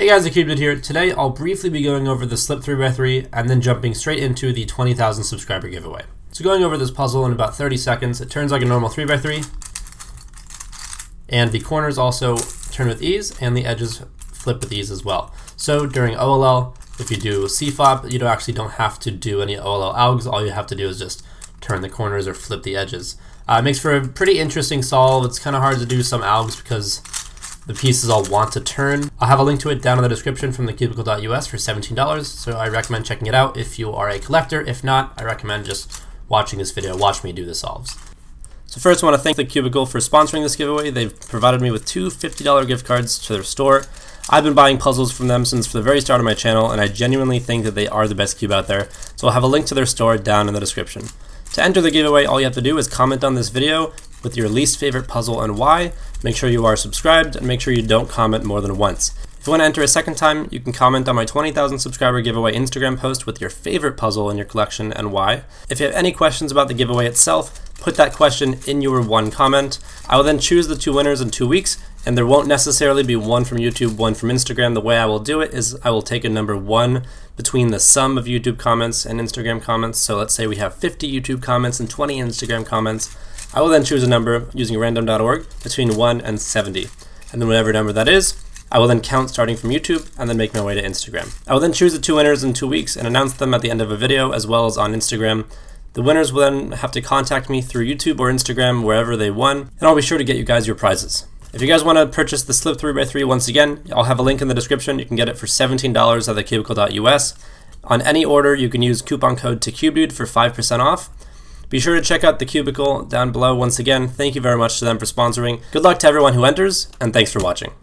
Hey guys, CubeDude here. Today I'll briefly be going over the Slip 3x3 and then jumping straight into the 20,000 subscriber giveaway. So going over this puzzle in about 30 seconds, it turns like a normal 3x3, and the corners also turn with ease, and the edges flip with ease as well. So during OLL, if you do CFOP, you don't have to do any OLL algs. All you have to do is just turn the corners or flip the edges. It makes for a pretty interesting solve. It's kind of hard to do some algs because the pieces all want to turn. I'll have a link to it down in the description from thecubicle.us for $17, so I recommend checking it out if you are a collector. If not, I recommend just watching this video. Watch me do the solves. So first, I want to thank The Cubicle for sponsoring this giveaway. They've provided me with two $50 gift cards to their store. I've been buying puzzles from them since the very start of my channel, and I genuinely think that they are the best cube out there, so I'll have a link to their store down in the description. To enter the giveaway, all you have to do is comment on this video with your least favorite puzzle and why. Make sure you are subscribed, and make sure you don't comment more than once. If you want to enter a second time, you can comment on my 20,000 subscriber giveaway Instagram post with your favorite puzzle in your collection and why. If you have any questions about the giveaway itself, put that question in your one comment. I will then choose the two winners in 2 weeks, and there won't necessarily be one from YouTube, one from Instagram. The way I will do it is I will take a number one between the sum of YouTube comments and Instagram comments. So let's say we have 50 YouTube comments and 20 Instagram comments. I will then choose a number using random.org between 1 and 70. And then whatever number that is, I will then count starting from YouTube and then make my way to Instagram. I will then choose the two winners in 2 weeks and announce them at the end of a video as well as on Instagram. The winners will then have to contact me through YouTube or Instagram, wherever they won, and I'll be sure to get you guys your prizes. If you guys want to purchase the Slip 3x3 once again, I'll have a link in the description. You can get it for $17 at thecubicle.us. On any order, you can use coupon code ToCubeDude for 5% off. Be sure to check out The Cubicle down below once again. Thank you very much to them for sponsoring. Good luck to everyone who enters, and thanks for watching.